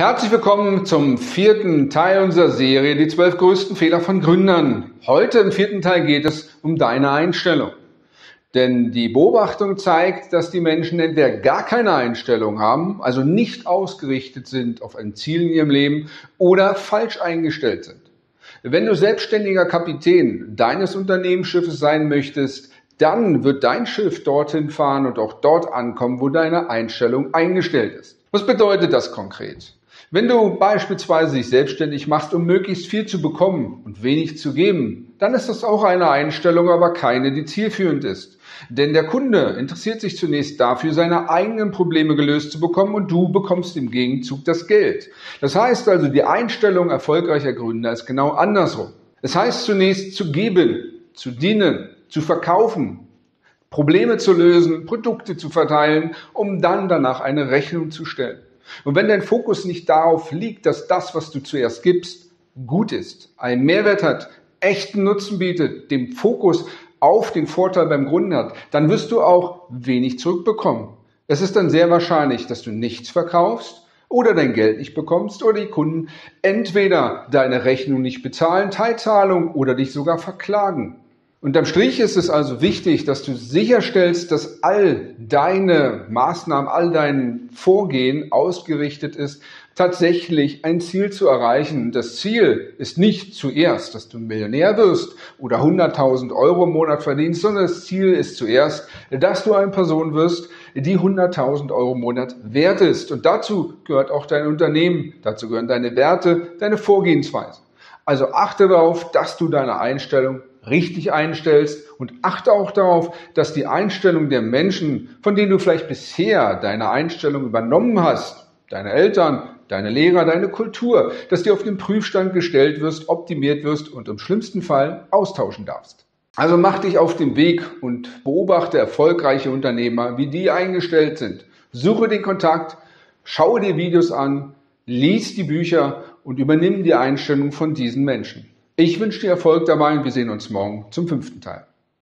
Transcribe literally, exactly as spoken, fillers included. Herzlich willkommen zum vierten Teil unserer Serie, die zwölf größten Fehler von Gründern. Heute im vierten Teil geht es um deine Einstellung. Denn die Beobachtung zeigt, dass die Menschen entweder gar keine Einstellung haben, also nicht ausgerichtet sind auf ein Ziel in ihrem Leben oder falsch eingestellt sind. Wenn du selbstständiger Kapitän deines Unternehmensschiffes sein möchtest, dann wird dein Schiff dorthin fahren und auch dort ankommen, wo deine Einstellung eingestellt ist. Was bedeutet das konkret? Wenn du beispielsweise dich selbstständig machst, um möglichst viel zu bekommen und wenig zu geben, dann ist das auch eine Einstellung, aber keine, die zielführend ist. Denn der Kunde interessiert sich zunächst dafür, seine eigenen Probleme gelöst zu bekommen und du bekommst im Gegenzug das Geld. Das heißt also, die Einstellung erfolgreicher Gründer ist genau andersrum. Es heißt zunächst zu geben, zu dienen, zu verkaufen, Probleme zu lösen, Produkte zu verteilen, um dann danach eine Rechnung zu stellen. Und wenn dein Fokus nicht darauf liegt, dass das, was du zuerst gibst, gut ist, einen Mehrwert hat, echten Nutzen bietet, den Fokus auf den Vorteil beim Gründen hat, dann wirst du auch wenig zurückbekommen. Es ist dann sehr wahrscheinlich, dass du nichts verkaufst oder dein Geld nicht bekommst oder die Kunden entweder deine Rechnung nicht bezahlen, Teilzahlung oder dich sogar verklagen. Unterm Strich ist es also wichtig, dass du sicherstellst, dass all deine Maßnahmen, all dein Vorgehen ausgerichtet ist, tatsächlich ein Ziel zu erreichen. Das Ziel ist nicht zuerst, dass du Millionär wirst oder hunderttausend Euro im Monat verdienst, sondern das Ziel ist zuerst, dass du eine Person wirst, die hunderttausend Euro im Monat wert ist. Und dazu gehört auch dein Unternehmen, dazu gehören deine Werte, deine Vorgehensweise. Also achte darauf, dass du deine Einstellung richtig einstellst und achte auch darauf, dass die Einstellung der Menschen, von denen du vielleicht bisher deine Einstellung übernommen hast, deine Eltern, deine Lehrer, deine Kultur, dass du auf den Prüfstand gestellt wirst, optimiert wirst und im schlimmsten Fall austauschen darfst. Also mach dich auf den Weg und beobachte erfolgreiche Unternehmer, wie die eingestellt sind. Suche den Kontakt, schaue dir Videos an, lies die Bücher und übernimm die Einstellung von diesen Menschen. Ich wünsche dir Erfolg dabei und wir sehen uns morgen zum fünften Teil.